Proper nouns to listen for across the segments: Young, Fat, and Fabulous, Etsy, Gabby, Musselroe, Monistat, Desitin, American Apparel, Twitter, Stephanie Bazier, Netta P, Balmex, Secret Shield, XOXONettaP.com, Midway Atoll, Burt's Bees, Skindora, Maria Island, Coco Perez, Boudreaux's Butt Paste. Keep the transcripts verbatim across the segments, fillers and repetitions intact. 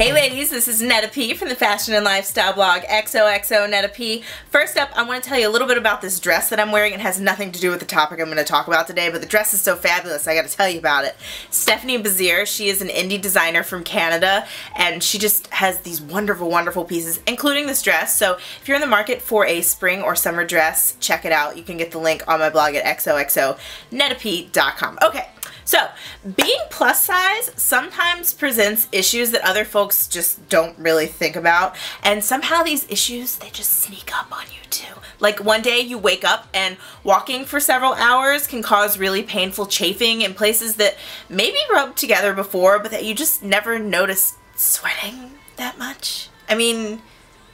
Hey ladies, this is Netta P from the fashion and lifestyle blog X O X O Netta P. First up, I want to tell you a little bit about this dress that I'm wearing. It has nothing to do with the topic I'm going to talk about today, but the dress is so fabulous, I got to tell you about it. Stephanie Bazier, she is an indie designer from Canada, and she just has these wonderful, wonderful pieces, including this dress. So if you're in the market for a spring or summer dress, check it out. You can get the link on my blog at X O X O netta P dot com. Okay. So, being plus size sometimes presents issues that other folks just don't really think about, and somehow these issues, they just sneak up on you too. Like one day you wake up and walking for several hours can cause really painful chafing in places that maybe rubbed together before, but that you just never noticed sweating that much. I mean,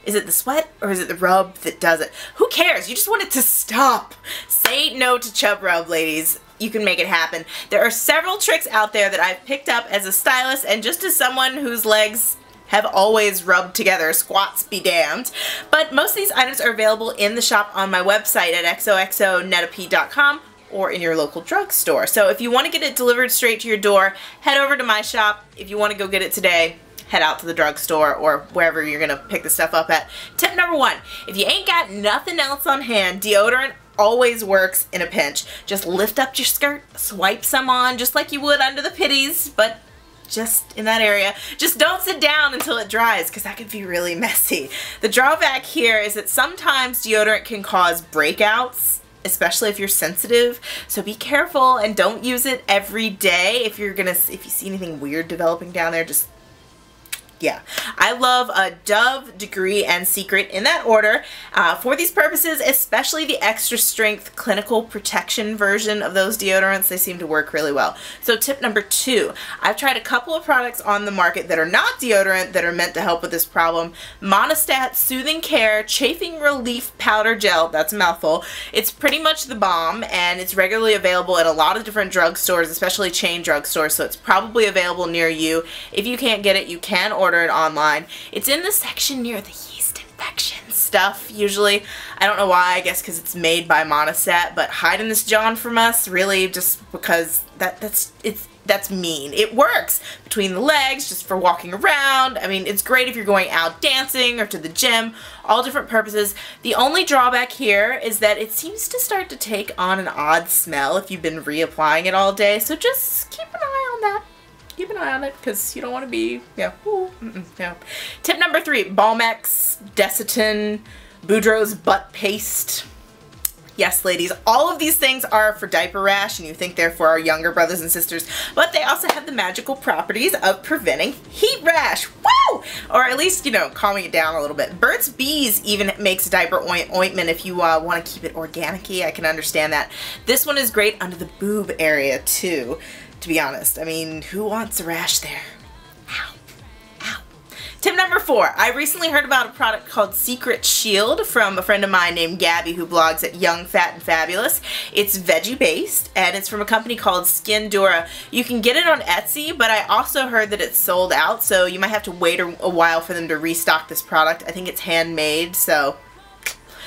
is it the sweat or is it the rub that does it? Who cares? You just want it to stop. Say no to chub rub, ladies. You can make it happen. There are several tricks out there that I've picked up as a stylist and just as someone whose legs have always rubbed together, squats be damned. But most of these items are available in the shop on my website at X O X O netta P dot com or in your local drugstore. So if you want to get it delivered straight to your door, head over to my shop. If you want to go get it today, head out to the drugstore or wherever you're going to pick the stuff up at. Tip number one, if you ain't got nothing else on hand, deodorant always works in a pinch. Just lift up your skirt, swipe some on just like you would under the pitties, but just in that area. Just don't sit down until it dries because that could be really messy. The drawback here is that sometimes deodorant can cause breakouts, especially if you're sensitive, so be careful and don't use it every day. If you're gonna, if you see anything weird developing down there, just yeah. I love a Dove, Degree, and Secret in that order uh, for these purposes, especially the extra strength clinical protection version of those deodorants. They seem to work really well. So tip number two, I've tried a couple of products on the market that are not deodorant that are meant to help with this problem. Monistat Soothing Care Chafing Relief Powder Gel, that's a mouthful. It's pretty much the bomb, and it's regularly available at a lot of different drugstores, especially chain drugstores, so it's probably available near you. If you can't get it, you can order Order it online. It's in the section near the yeast infection stuff usually. I don't know why, I guess because it's made by Monistat, but hiding this John from us really just because that that's it's that's mean. It works between the legs, just for walking around. I mean, it's great if you're going out dancing or to the gym, all different purposes. The only drawback here is that it seems to start to take on an odd smell if you've been reapplying it all day, so just keep an eye on that. Keep an eye on it because you don't want to be, yeah, ooh, mm-mm, yeah. Tip number three, Balmex, Desitin, Boudreaux's Butt Paste. Yes, ladies, all of these things are for diaper rash, and you think they're for our younger brothers and sisters, but they also have the magical properties of preventing heat rash. Woo! Or at least, you know, calming it down a little bit. Burt's Bees even makes diaper oint ointment if you uh, want to keep it organic-y. I can understand that. This one is great under the boob area, too. To be honest, I mean, who wants a rash there? Ow. Ow. Tip number four. I recently heard about a product called Secret Shield from a friend of mine named Gabby who blogs at Young, Fat, and Fabulous. It's veggie-based, and it's from a company called Skindora. You can get it on Etsy, but I also heard that it's sold out, so you might have to wait a, a while for them to restock this product. I think it's handmade, so...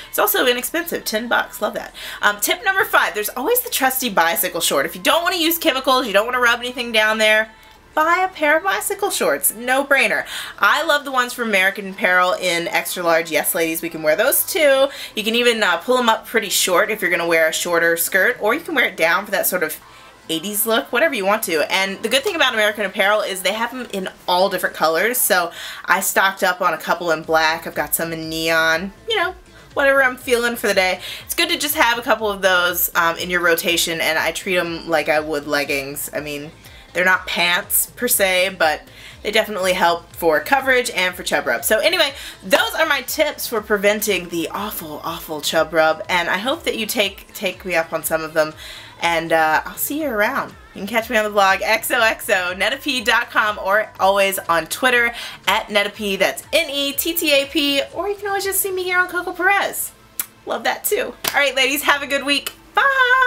it's also inexpensive, ten bucks, love that. Um, tip number five, there's always the trusty bicycle short. If you don't want to use chemicals, you don't want to rub anything down there, buy a pair of bicycle shorts, no brainer. I love the ones from American Apparel in extra large. Yes, ladies, we can wear those too. You can even uh, pull them up pretty short if you're going to wear a shorter skirt, or you can wear it down for that sort of eighties look, whatever you want to. And the good thing about American Apparel is they have them in all different colors, so I stocked up on a couple in black, I've got some in neon, you know, whatever I'm feeling for the day. It's good to just have a couple of those um, in your rotation, and I treat them like I would leggings. I mean, they're not pants per se, but they definitely help for coverage and for chub rub. So anyway, those are my tips for preventing the awful, awful chub rub, and I hope that you take take me up on some of them, and uh, I'll see you around. You can catch me on the blog, X O X O netta P dot com, or always on Twitter, at nettap, that's N E T T A P, or you can always just see me here on Coco Perez. Love that too. All right, ladies, have a good week. Bye!